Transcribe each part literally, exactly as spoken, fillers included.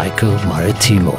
Michael Maretimo.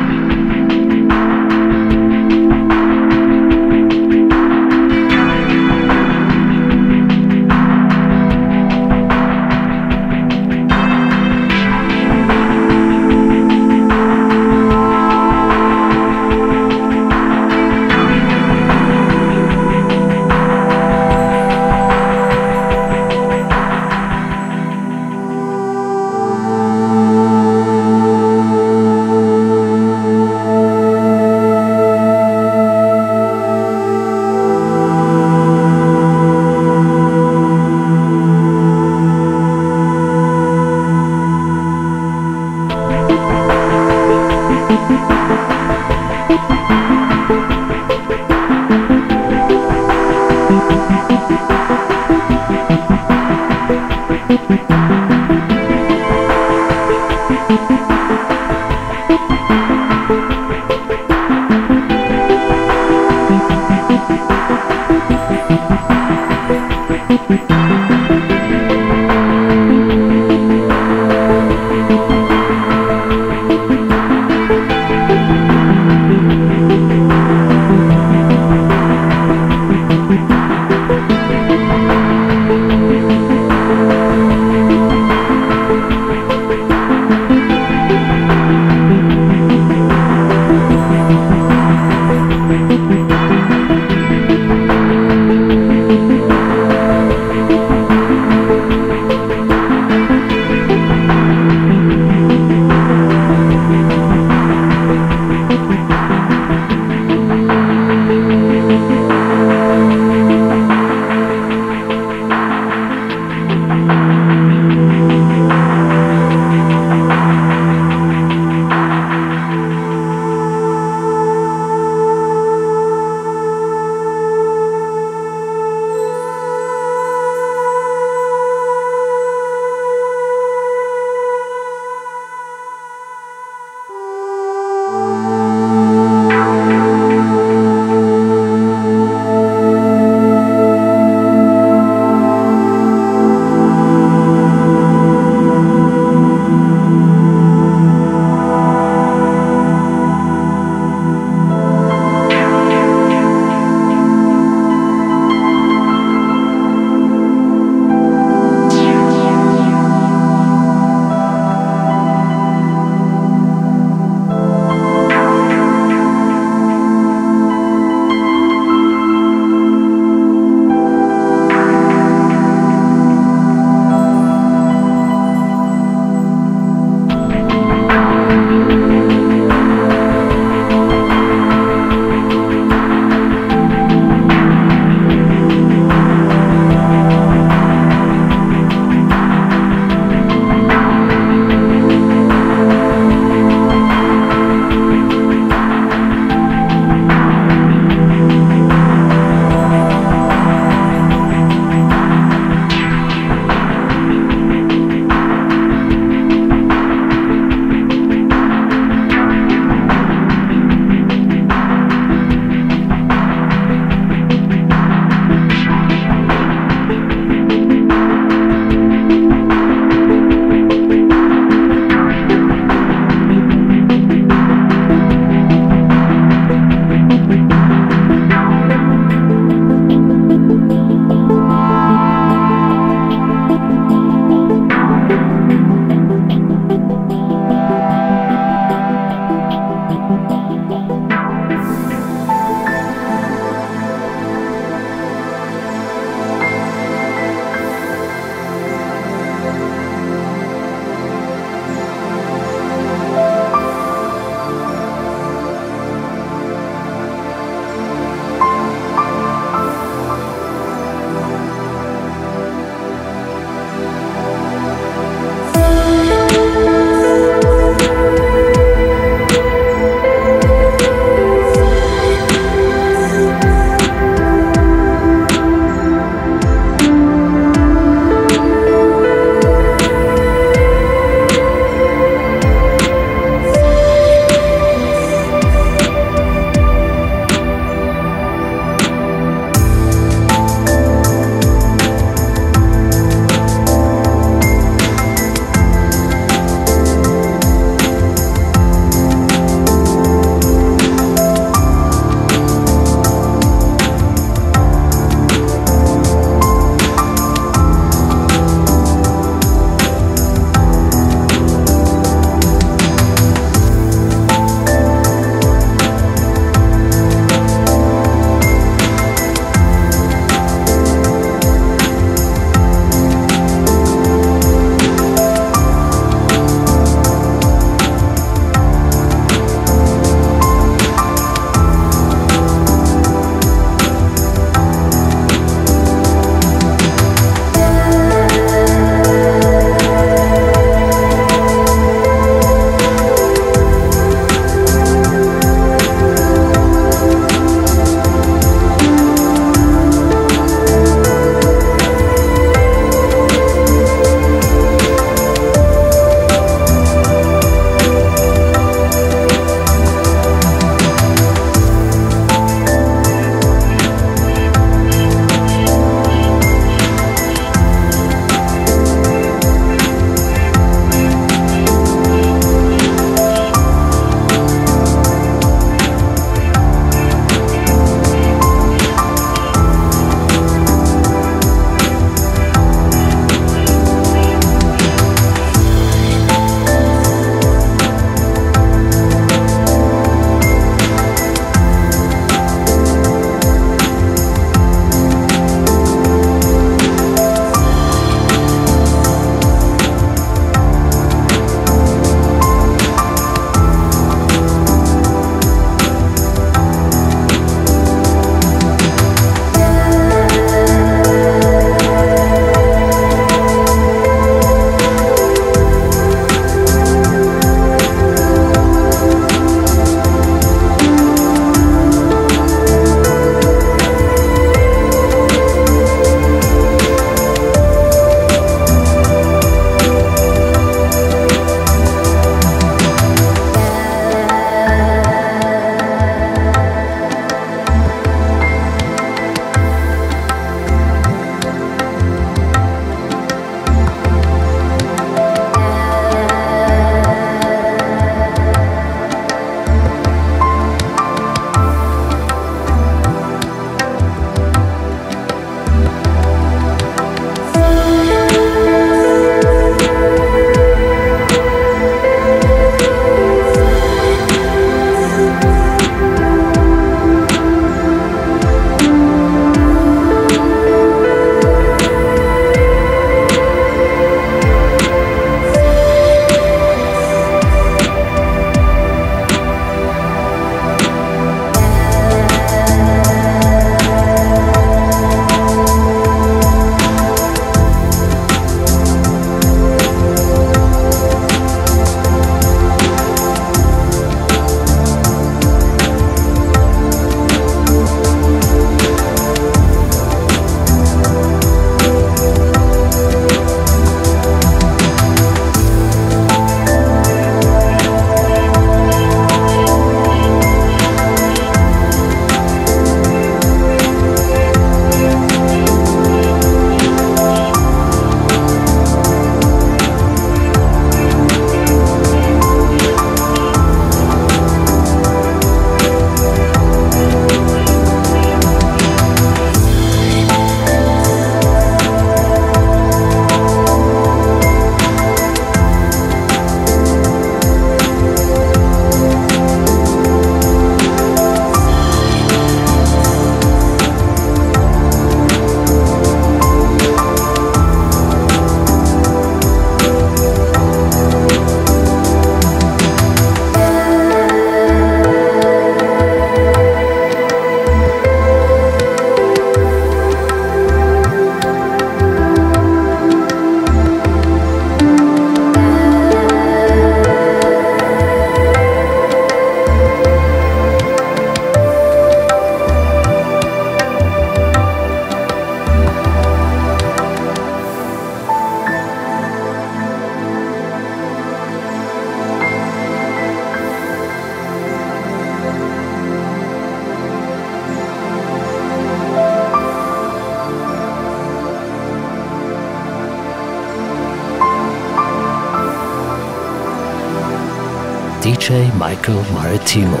D J Michael Maretimo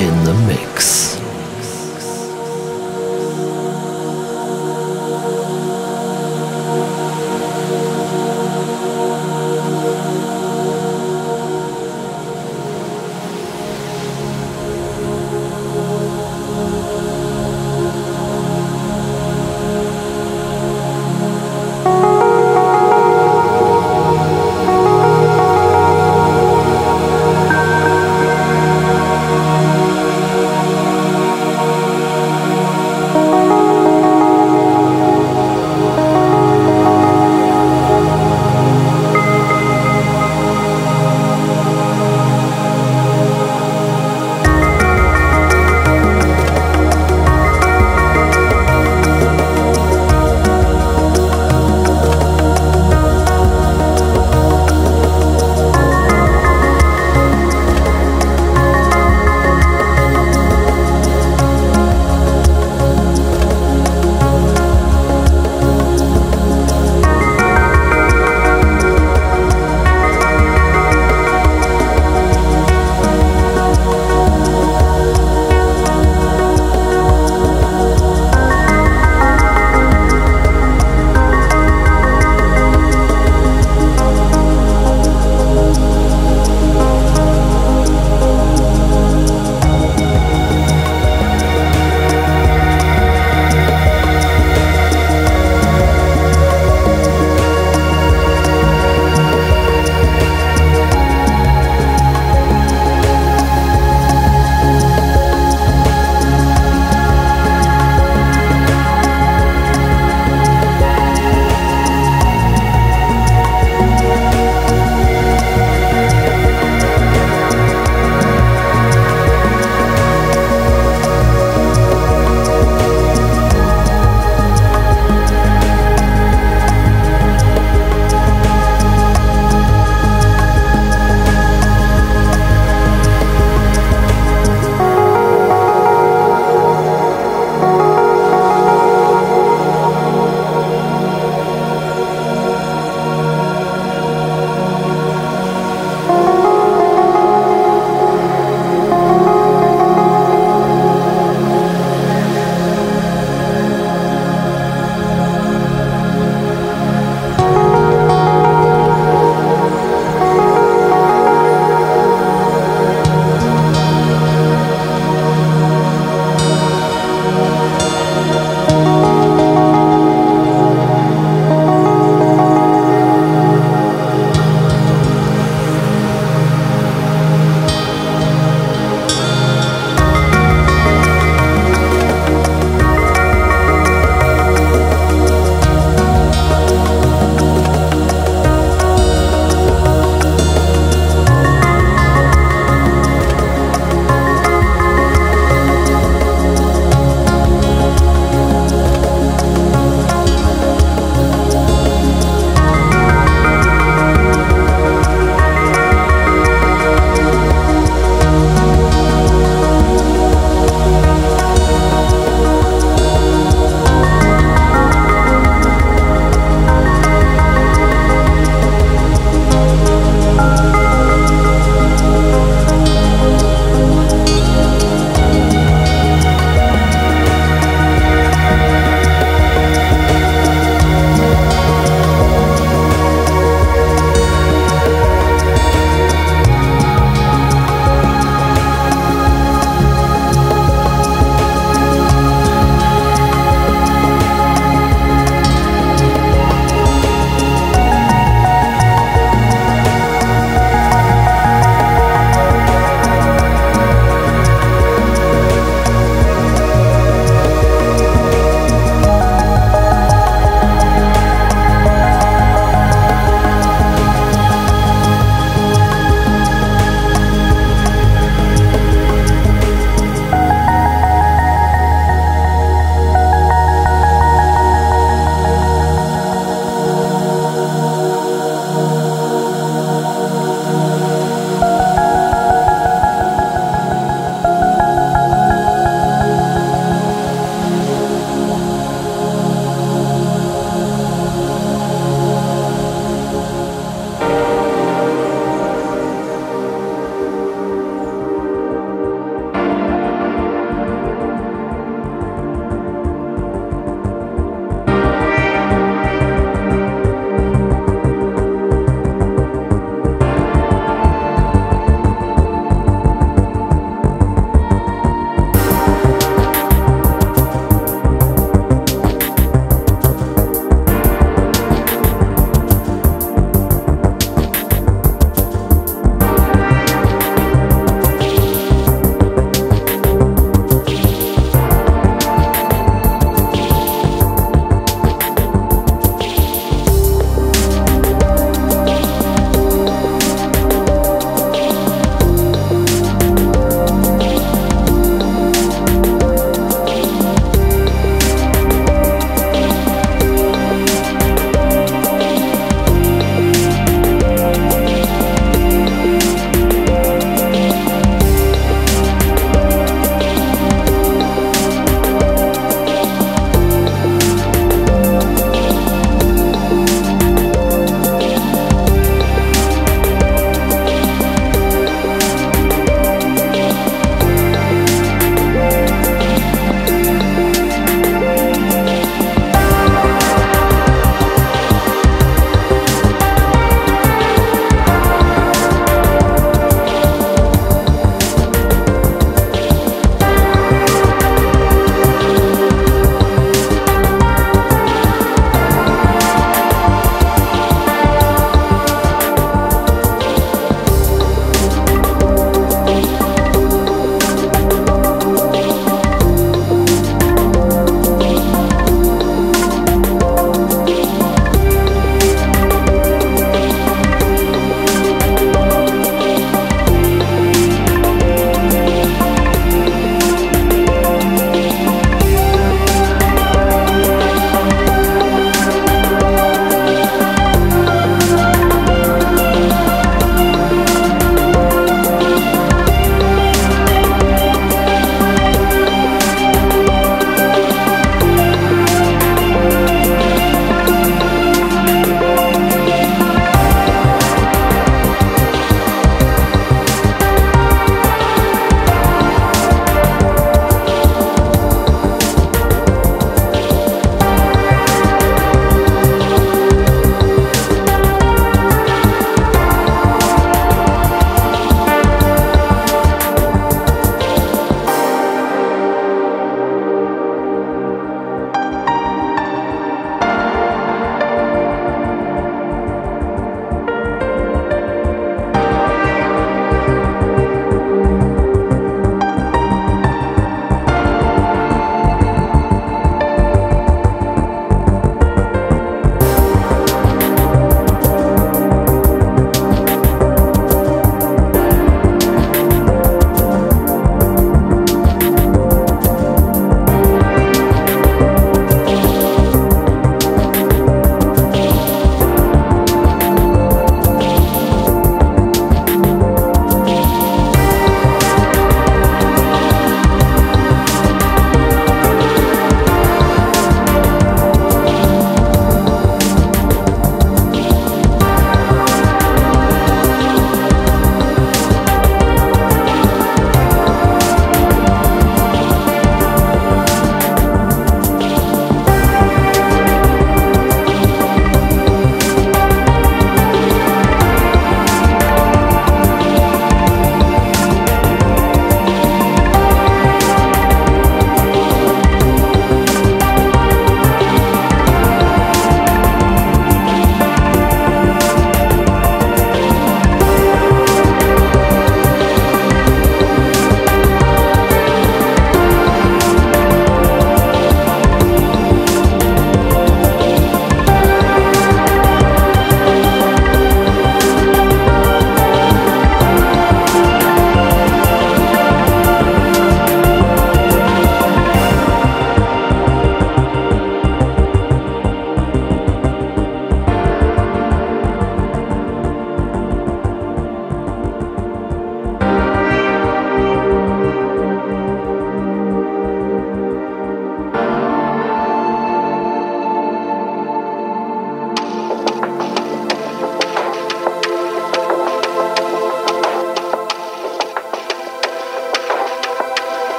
in the mix.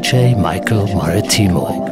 D J Michael Maretimo.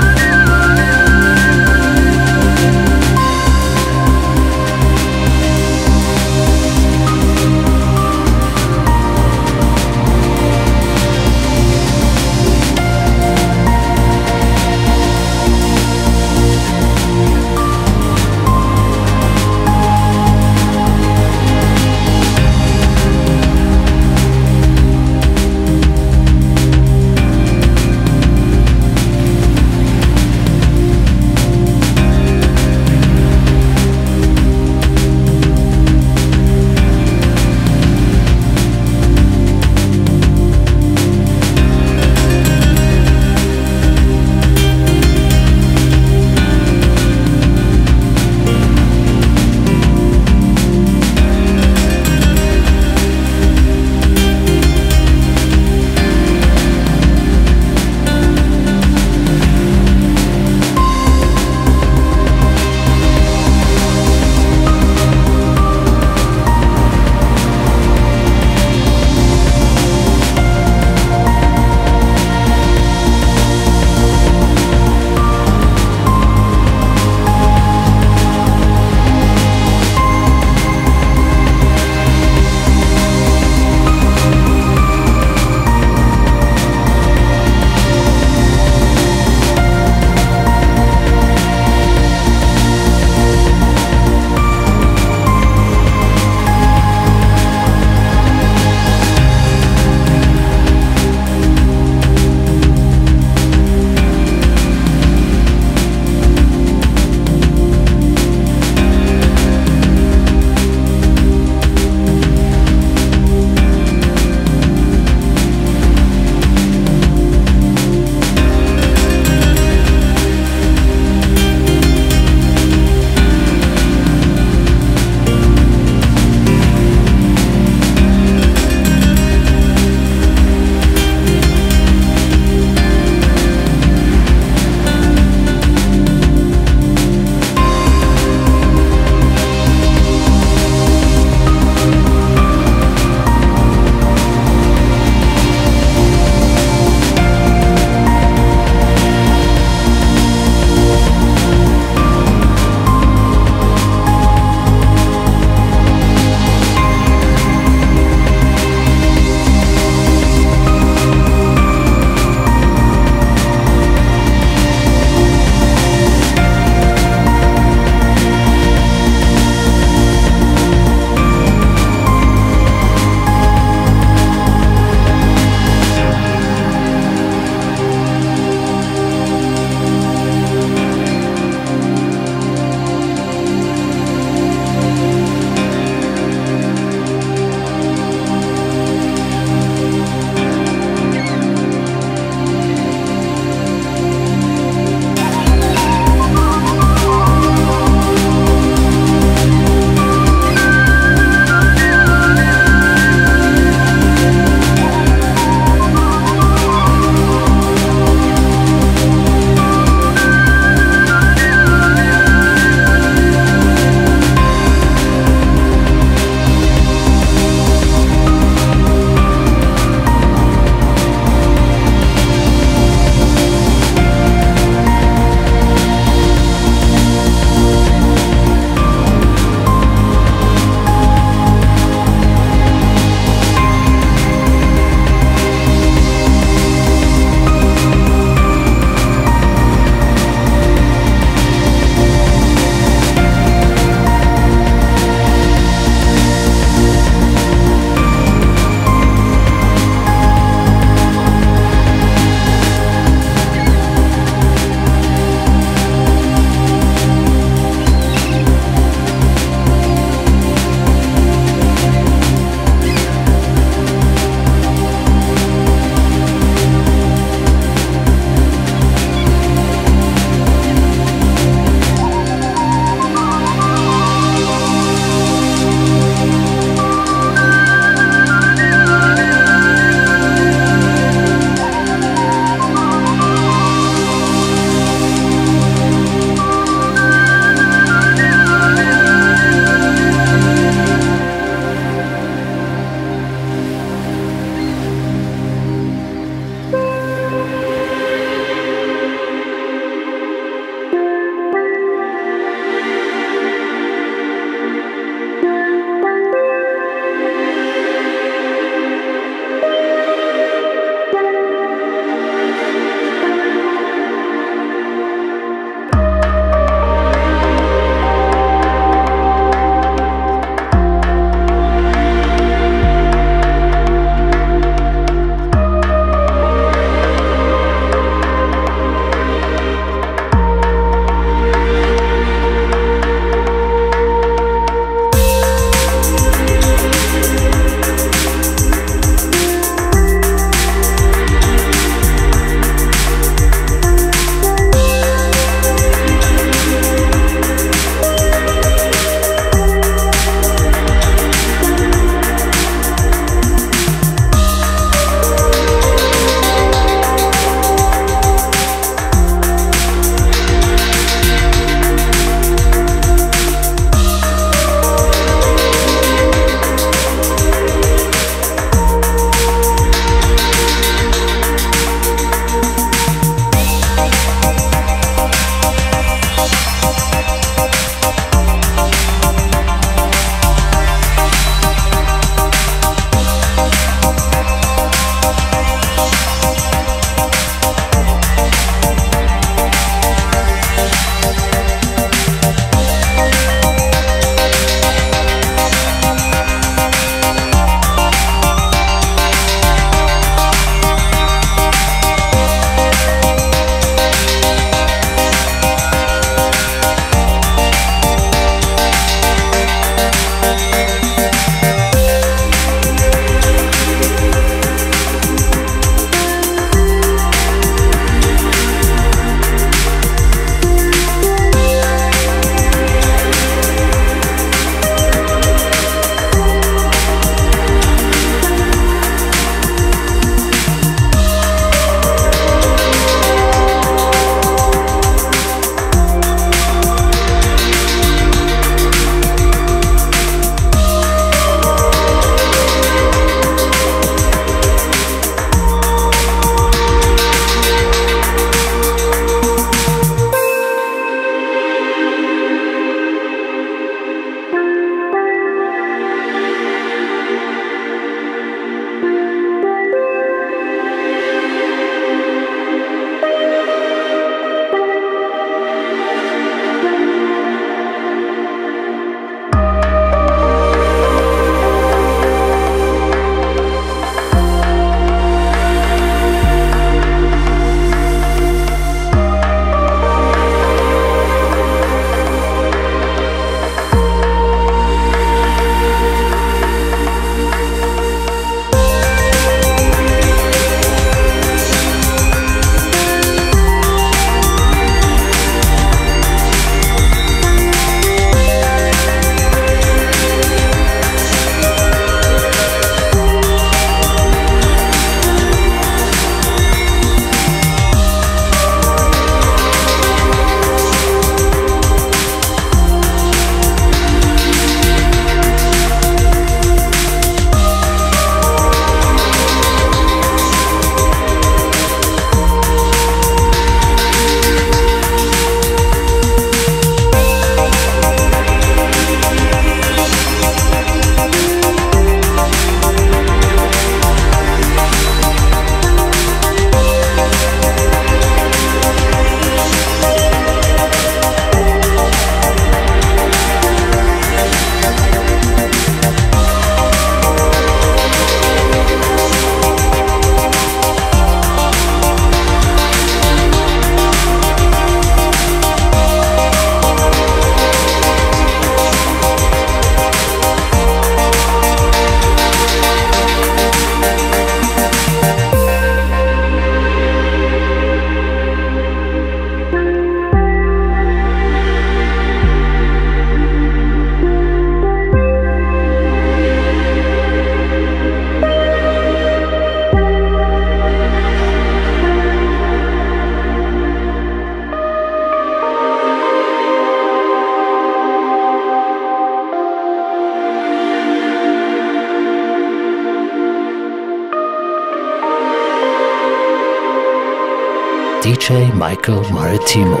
D J Michael Maretimo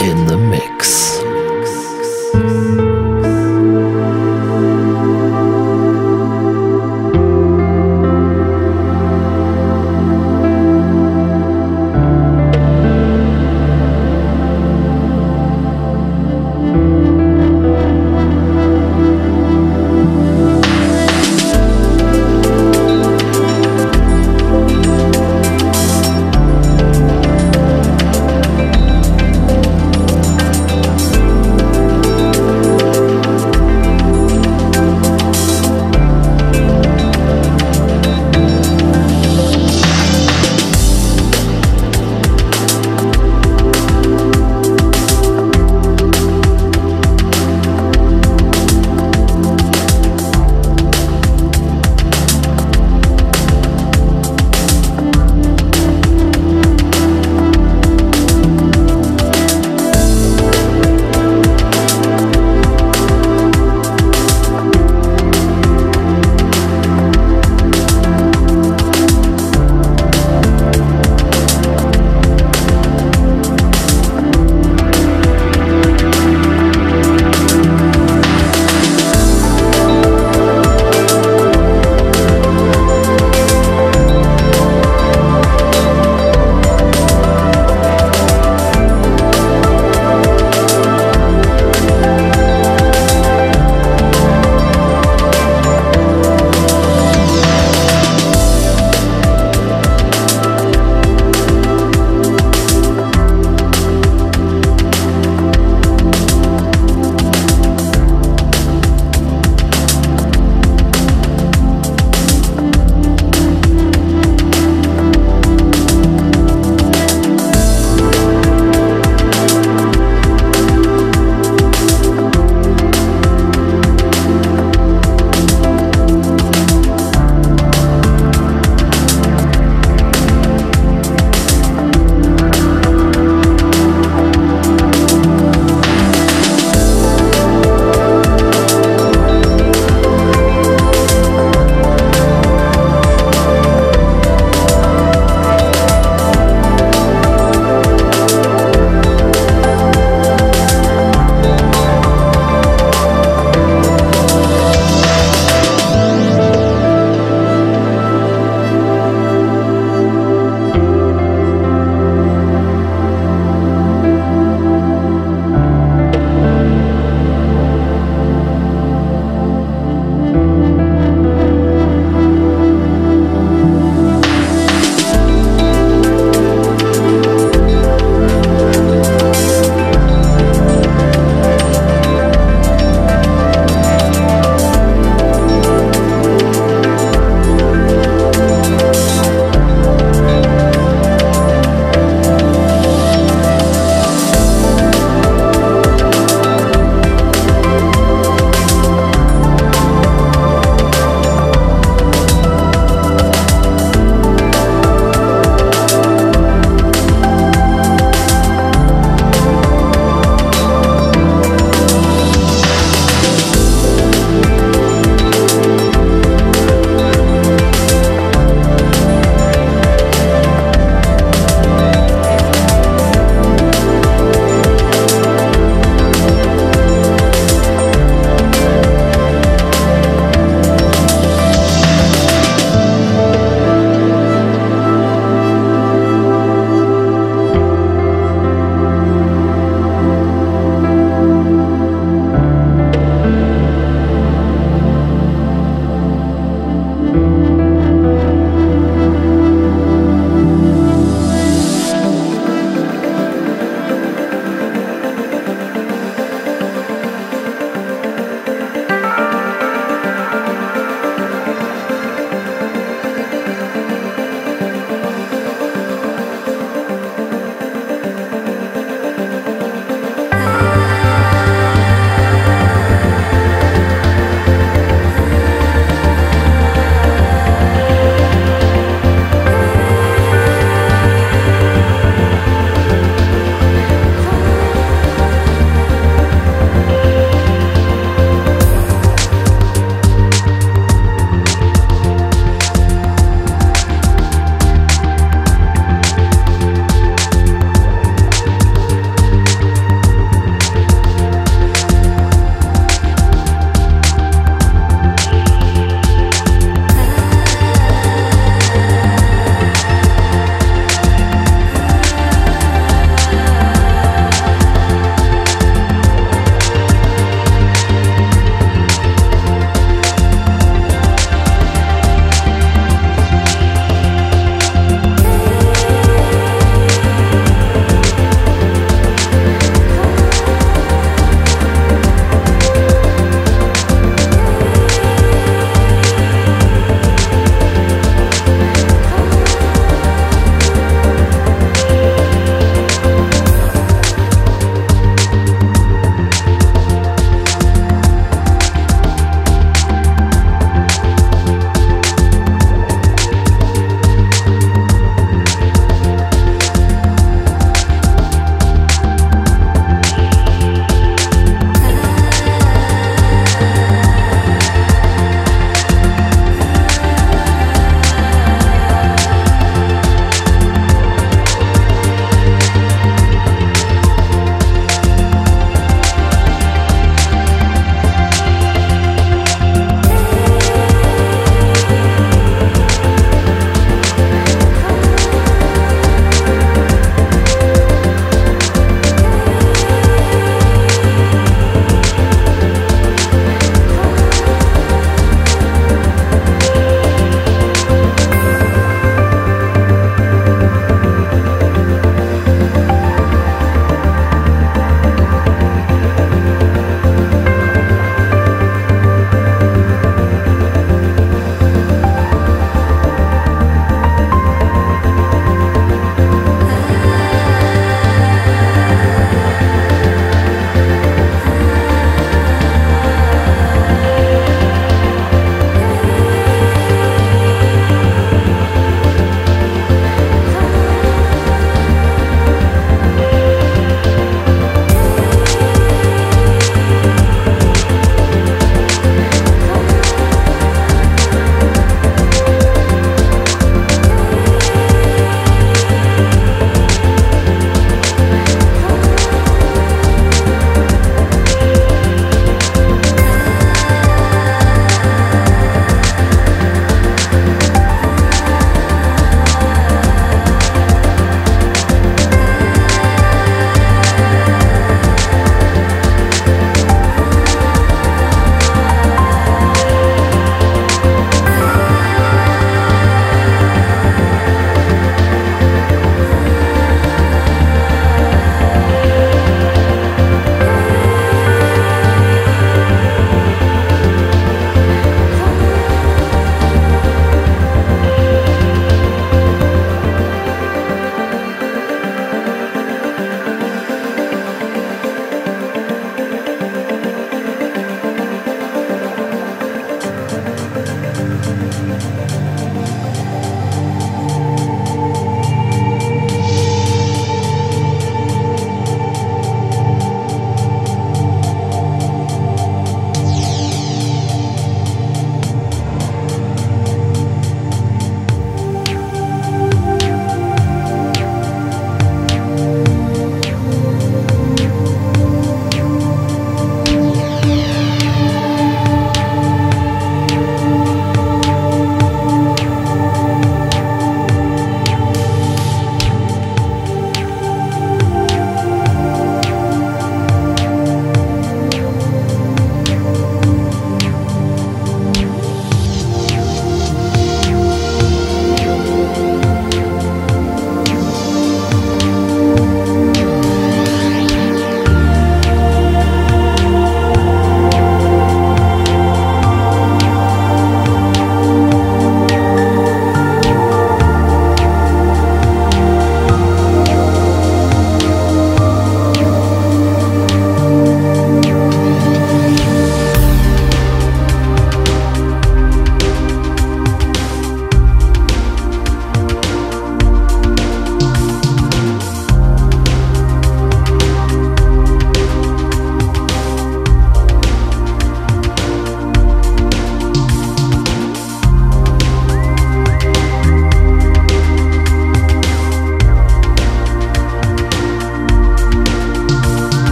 in the mix.